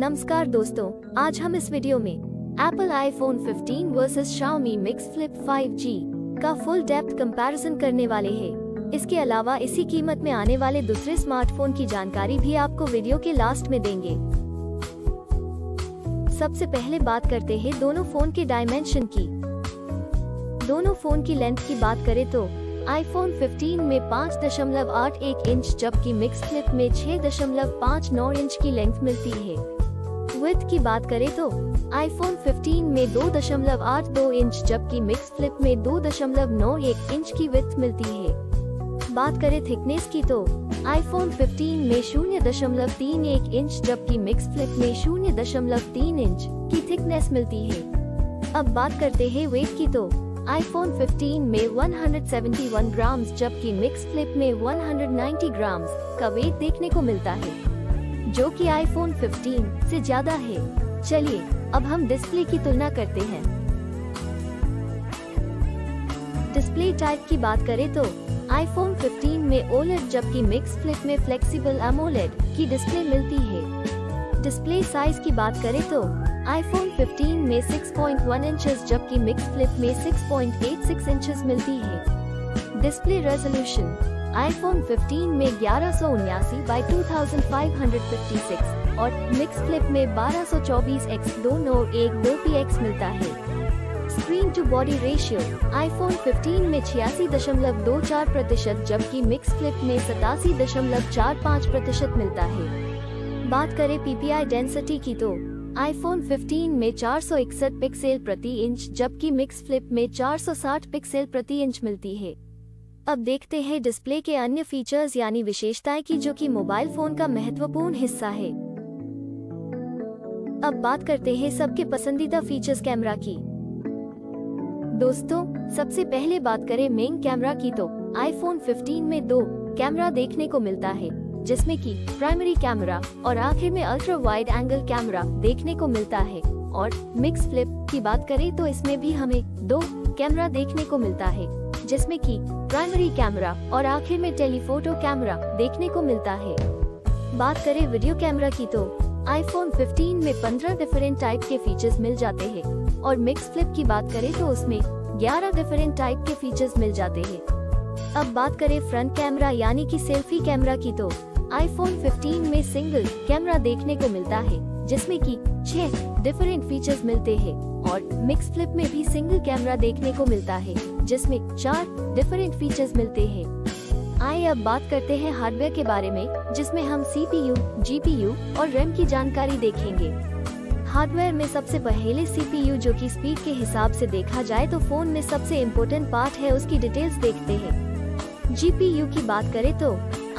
नमस्कार दोस्तों, आज हम इस वीडियो में Apple iPhone 15 versus Xiaomi Mix Flip 5G का फुल डेप्थ कंपैरिजन करने वाले हैं। इसके अलावा इसी कीमत में आने वाले दूसरे स्मार्टफोन की जानकारी भी आपको वीडियो के लास्ट में देंगे। सबसे पहले बात करते हैं दोनों फोन के डायमेंशन की। दोनों फोन की लेंथ की बात करें तो iPhone 15 में 5.81 इंच जबकि Mix Flip में 6.59 इंच की लेंथ मिलती है। विड्थ की बात करें तो iPhone 15 में 2.82 इंच जबकि Mix Flip में 2.91 इंच की विड्थ मिलती है। बात करें थिकनेस की तो iPhone 15 में 0.31 इंच जबकि Mix Flip में 0.3 इंच की थिकनेस मिलती है। अब बात करते हैं वेट की तो iPhone 15 में 171 ग्राम जबकि Mix Flip में 190 ग्राम का वेट देखने को मिलता है, जो कि iPhone 15 से ज्यादा है। चलिए अब हम डिस्प्ले की तुलना करते हैं। डिस्प्ले टाइप की बात करें तो iPhone 15 में OLED जबकि Mix Flip में फ्लेक्सिबल AMOLED की डिस्प्ले मिलती है। डिस्प्ले साइज की बात करें तो iPhone 15 में 6.1 इंचेस जबकि Mix Flip में 6.86 इंचेस मिलती है। डिस्प्ले रेजोल्यूशन iPhone 15 में 1179x2556 और Mix Flip में 1224x291 मिलता है। Screen to body ratio iPhone 15 में 86.24% जबकि Mix Flip में 87.45% मिलता है। बात करें PPI डेंसिटी की तो iPhone 15 में 461 पिक्सल प्रति इंच जबकि Mix Flip में 460 पिक्सल प्रति इंच मिलती है। अब देखते हैं डिस्प्ले के अन्य फीचर्स यानी विशेषताएं की, जो कि मोबाइल फोन का महत्वपूर्ण हिस्सा है। अब बात करते हैं सबके पसंदीदा फीचर्स कैमरा की। दोस्तों, सबसे पहले बात करें मेन कैमरा की तो iPhone 15 में 2 कैमरा देखने को मिलता है, जिसमें कि प्राइमरी कैमरा और आखिर में अल्ट्रा वाइड एंगल कैमरा देखने को मिलता है। और Mix Flip की बात करें तो इसमें भी हमें 2 कैमरा देखने को मिलता है, जिसमें कि प्राइमरी कैमरा और आखिर में टेलीफोटो कैमरा देखने को मिलता है। बात करें वीडियो कैमरा की तो iPhone 15 में 15 डिफरेंट टाइप के फीचर्स मिल जाते हैं और Mix Flip की बात करें तो उसमें 11 डिफरेंट टाइप के फीचर्स मिल जाते हैं। अब बात करें फ्रंट कैमरा यानी कि सेल्फी कैमरा की तो iPhone 15 में सिंगल कैमरा देखने को मिलता है, जिसमें कि 6 डिफरेंट फीचर्स मिलते हैं और Mix Flip में भी सिंगल कैमरा देखने को मिलता है, जिसमें 4 डिफरेंट फीचर्स मिलते हैं। आइए अब बात करते हैं हार्डवेयर के बारे में, जिसमें हम CPU, GPU और RAM की जानकारी देखेंगे। हार्डवेयर में सबसे पहले CPU, जो कि स्पीड के हिसाब से देखा जाए तो फोन में सबसे इम्पोर्टेंट पार्ट है, उसकी डिटेल्स देखते हैं। GPU की बात करें तो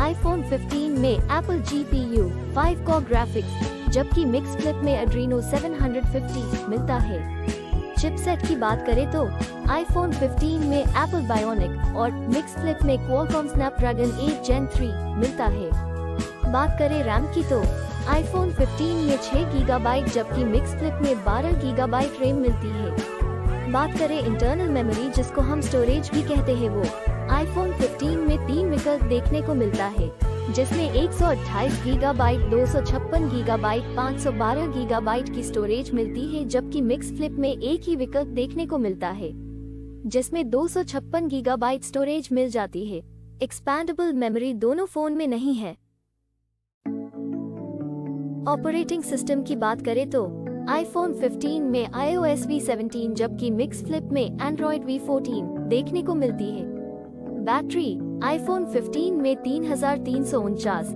iPhone 15 में Apple GPU 5 कोर ग्राफिक्स जबकि Mix Flip में Adreno 750 मिलता है। चिपसेट की बात करें तो iPhone 15 में Apple Bionic और Mix Flip में Qualcomm Snapdragon 8 Gen 3 मिलता है। बात करें रैम की तो iPhone 15 में 6 GB जबकि Mix Flip में 12 GB रैम मिलती है। बात करें इंटरनल मेमोरी, जिसको हम स्टोरेज भी कहते हैं, वो iPhone 15 में 3 विकल्प देखने को मिलता है, जिसमें 128 GB, 256 GB, 512 GB की स्टोरेज मिलती है, जबकि Mix Flip में एक ही विकल्प देखने को मिलता है, जिसमें 256 GB स्टोरेज मिल जाती है। एक्सपैंडेबल मेमोरी दोनों फोन में नहीं है। ऑपरेटिंग सिस्टम की बात करें तो iPhone 15 में iOS V17 जबकि Mix Flip में Android V14 देखने को मिलती है। बैटरी iPhone 15 में 3349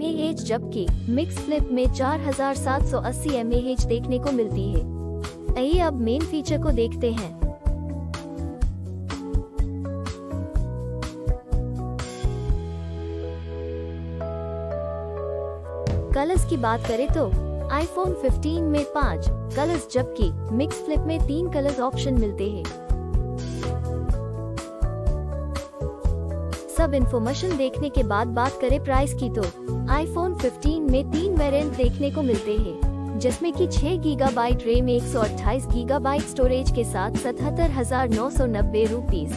mAh जबकि Mix Flip में 4780 mAh देखने को मिलती है। आइए अब मेन फीचर को देखते हैं। कलर्स की बात करें तो iPhone 15 में 5 कलर्स जबकि Mix Flip में 3 कलर्स ऑप्शन मिलते हैं। सब इन्फॉर्मेशन देखने के बाद बात करें प्राइस की तो iPhone 15 में 3 वेरिएंट देखने को मिलते हैं, जिसमें कि 6 GB रैम 128 GB स्टोरेज के साथ 77,990 rupees,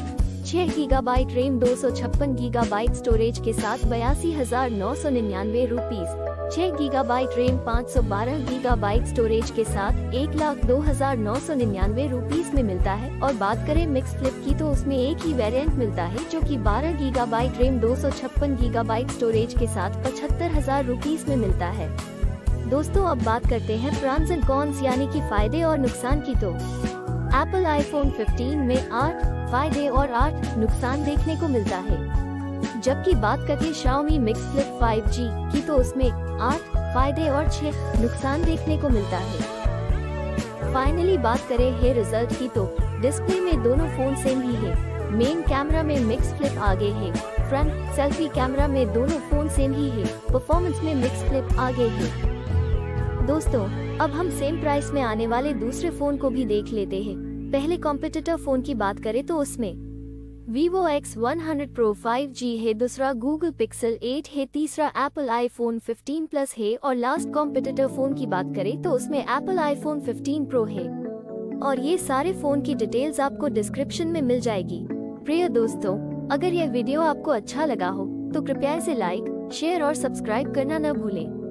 6 GB RAM 256 GB storage के साथ 82,999 rupees. 6 GB RAM 512 GB storage के साथ 1,02,999 रूपीज में मिलता है। और बात करें मिक्स फ्लिप की तो उसमें एक ही वेरिएंट मिलता है जो कि 12 GB रैम 256 GB स्टोरेज के साथ 75,000 रूपीज में मिलता है। दोस्तों अब बात करते हैं प्रॉन्स एंड कॉन्स यानी कि फायदे और नुकसान की। तो एप्पल आईफोन 15 में 8 फायदे और 8 नुकसान देखने को मिलता है, जबकि बात करके Xiaomi मिक्स फ्लिप 5G की तो उसमें 8 फायदे और 6 नुकसान देखने को मिलता है। फाइनली बात करें है रिजल्ट की तो डिस्प्ले में दोनों फोन सेम ही है। मेन कैमरा में मिक्स फ्लिप आगे है, फ्रंट सेल्फी कैमरा में दोनों फोन सेम ही है, परफॉर्मेंस में मिक्स फ्लिप आगे है। दोस्तों अब हम सेम प्राइस में आने वाले दूसरे फोन को भी देख लेते हैं। पहले कॉम्पिटिटर फोन की बात करें तो उसमें vivo X100 Pro 5G है, दूसरा Google Pixel 8 है, तीसरा Apple iPhone 15 Plus है और लास्ट कॉम्पिटिटर फोन की बात करें तो उसमें Apple iPhone 15 Pro है। और ये सारे फोन की डिटेल्स आपको डिस्क्रिप्शन में मिल जाएगी। प्रिय दोस्तों अगर यह वीडियो आपको अच्छा लगा हो तो कृपया इसे लाइक, शेयर और सब्सक्राइब करना न भूलें।